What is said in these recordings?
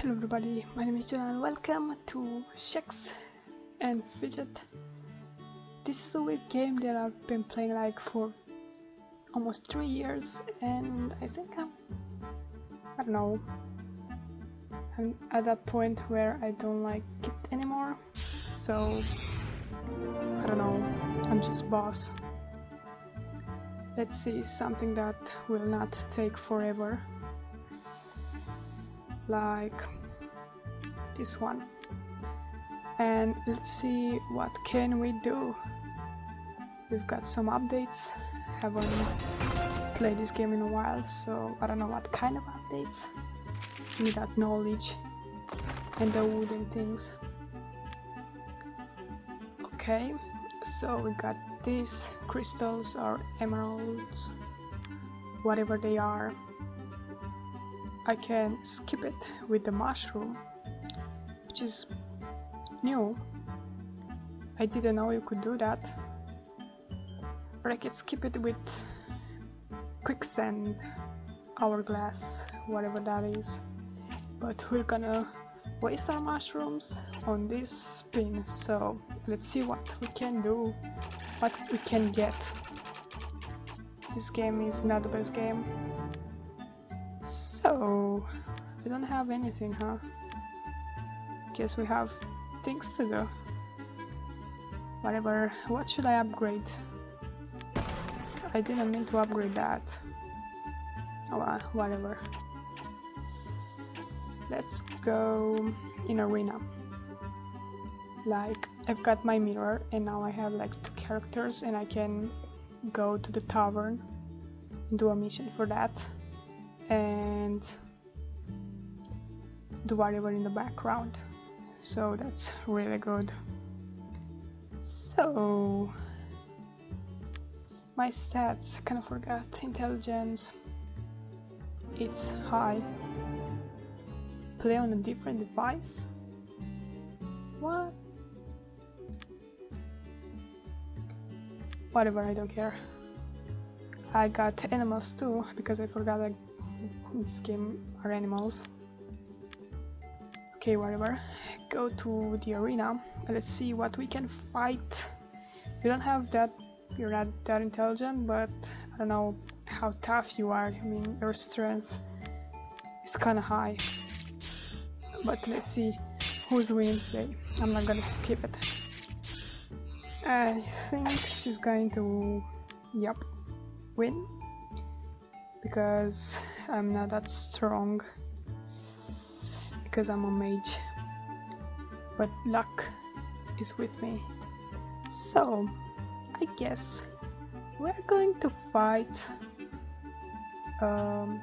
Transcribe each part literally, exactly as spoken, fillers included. Hello everybody, my name is John and welcome to Shakes and Fidget. This is a weird game that I've been playing like for almost three years and I think I'm, I don't know, I'm at that point where I don't like it anymore, so I don't know, I'm just boss. Let's see, something that will not take forever. Like this one, and let's see what can we do. We've got some updates, haven't played this game in a while, so I don't know what kind of updates. Need that knowledge and the wooden things. Okay, so we got these crystals or emeralds, whatever they are. I can skip it with the mushroom, which is new. I didn't know you could do that. Or I could skip it with quicksand, hourglass, whatever that is. But we're gonna waste our mushrooms on this spin, so let's see what we can do, what we can get. This game is not the best game. Oh, we don't have anything, huh? Guess we have things to do. Whatever, what should I upgrade? I didn't mean to upgrade that. Oh well, whatever. Let's go in arena. Like, I've got my mirror and now I have like two characters and I can go to the tavern and do a mission for that. And do whatever in the background, so that's really good. So my stats, kind of forgot, intelligence, it's high. Play on a different device? What? Whatever, I don't care. I got animals too, because I forgot I in this game are animals. Okay, whatever. Go to the arena. Let's see what we can fight. You don't have that. You're not that intelligent, but I don't know how tough you are. I mean, your strength is kind of high. But let's see who's winning today. I'm not gonna skip it. I think she's going to, yep, win, because I'm not that strong, because I'm a mage, but luck is with me. So I guess we're going to fight um,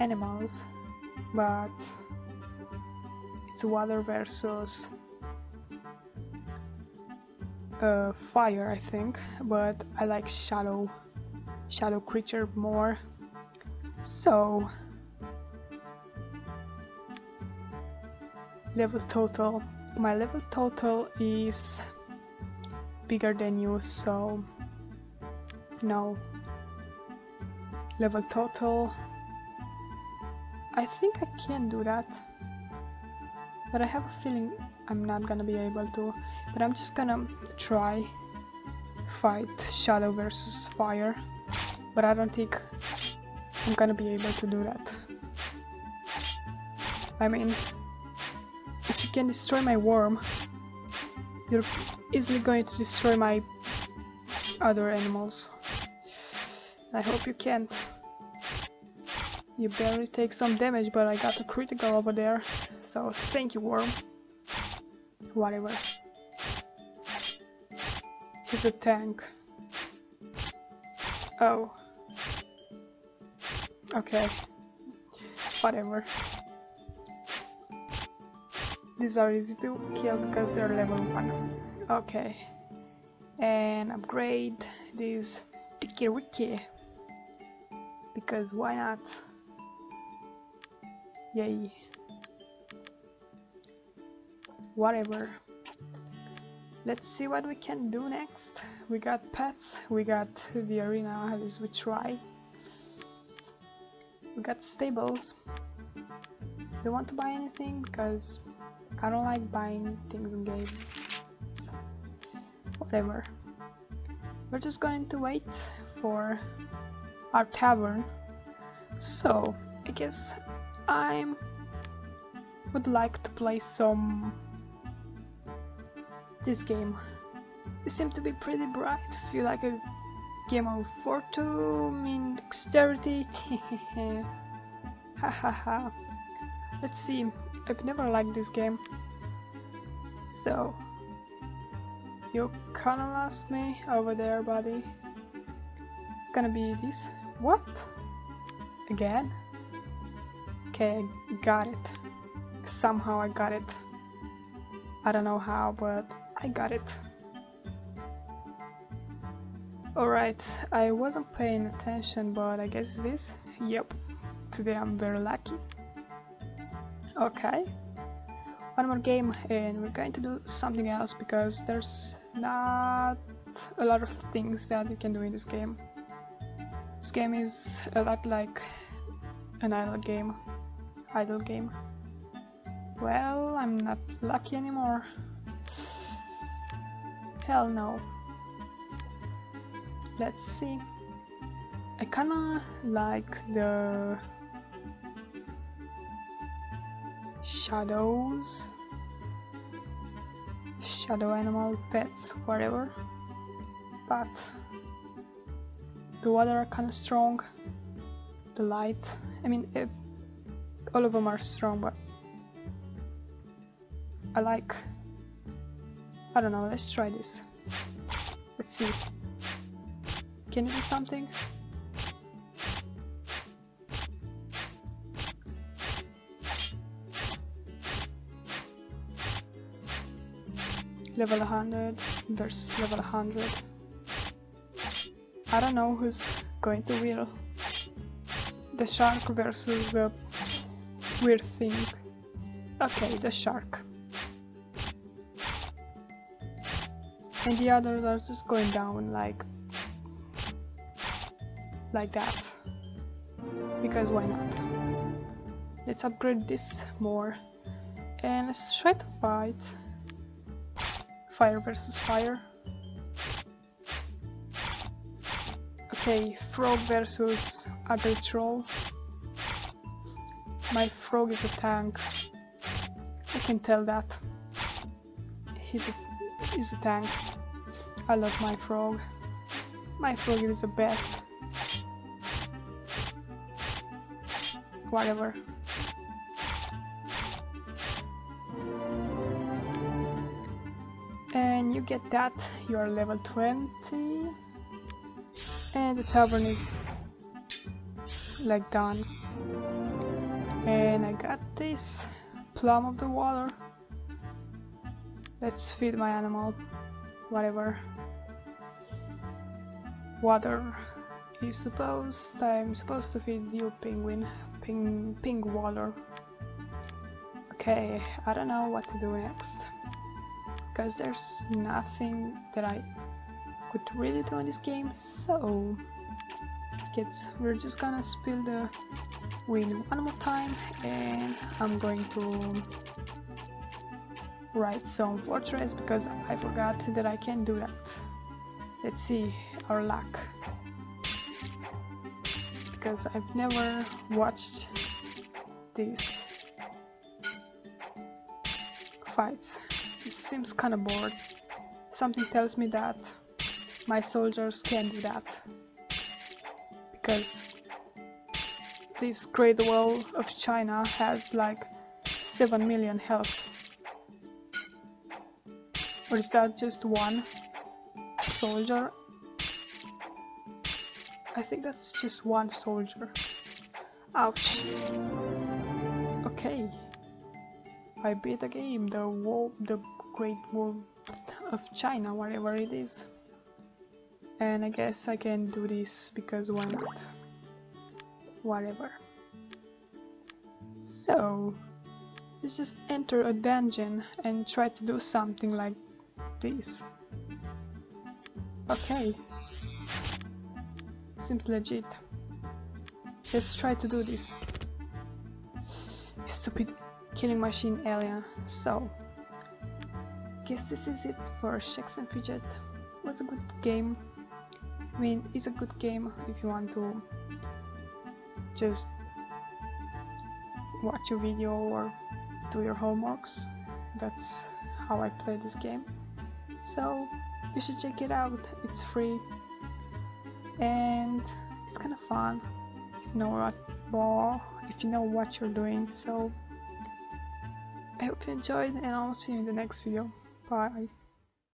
animals, but it's water versus uh, fire, I think, but I like shadow shadow creature more, so level total, my level total is bigger than you, so no, level total, I think I can do that, but I have a feeling I'm not gonna be able to, but I'm just gonna try fight shadow versus fire. But I don't think I'm gonna be able to do that. I mean, if you can destroy my worm, you're easily going to destroy my other animals. I hope you can't. You barely take some damage, but I got a critical over there, so thank you, worm. Whatever. He's a tank. Oh. Okay, whatever. These are easy to kill because they're level one. Okay, and upgrade this Tiki Wiki, because why not? Yay. Whatever. Let's see what we can do next. We got pets, we got the arena, as we try. we got Stables. Do you want to buy anything? Because I don't like buying things in games. Whatever. We're just going to wait for our tavern. So I guess I would like to play some this game. It seems to be pretty bright. I feel like a game of fortune in dexterity. Ha ha ha. Let's see. I've never liked this game. So you kinda lost me over there, buddy. It's gonna be this. What? Again? Okay, got it. Somehow I got it. I don't know how, but I got it. Alright, I wasn't paying attention, but I guess it is. Yep, today I'm very lucky. Okay, one more game and we're going to do something else because there's not a lot of things that you can do in this game. This game is a lot like an idle game. Idle game. Well, I'm not lucky anymore. Hell no. Let's see. I kinda like the shadows, shadow animal, pets, whatever, but the water are kinda strong, the light, I mean it, all of them are strong, but I like, I don't know, let's try this. Let's see. Can you do something? Level one hundred versus level one hundred. I don't know who's going to win. The shark versus the weird thing. Okay, the shark. And the others are just going down like like that, because why not? Let's upgrade this more and let's try to fight fire versus fire. Okay, frog versus other troll. My frog is a tank, I can tell that. He's a, he's a tank. I love my frog. My frog is the best. Whatever. And you get that, you are level twenty. And the tavern is like done. And I got this plum of the water. Let's feed my animal. Whatever. Water is supposed, I'm supposed to feed you penguin. Ping, ping water. Okay, I don't know what to do next because there's nothing that I could really do in this game, so kids, we're just gonna spill the win one more time and I'm going to write some fortress because I forgot that I can do that. Let's see our luck. Because I've never watched these fights. It seems kinda bored. Something tells me that my soldiers can do that. Because this Great Wall of China has like seven million health. Or is that just one soldier? I think that's just one soldier. Ouch. Okay. I beat the game, the wall, the Great Wall of China, whatever it is. And I guess I can do this because why not? Whatever. So let's just enter a dungeon and try to do something like this. Okay. Seems legit. Let's try to do this. Stupid killing machine alien. So, guess this is it for Shakes and Fidget. It was a good game. I mean, it's a good game if you want to just watch a video or do your homeworks. That's how I play this game. So, you should check it out. It's free and it's kind of fun. You know what, well, if you know what you're doing. So I hope you enjoyed, and I'll see you in the next video. Bye.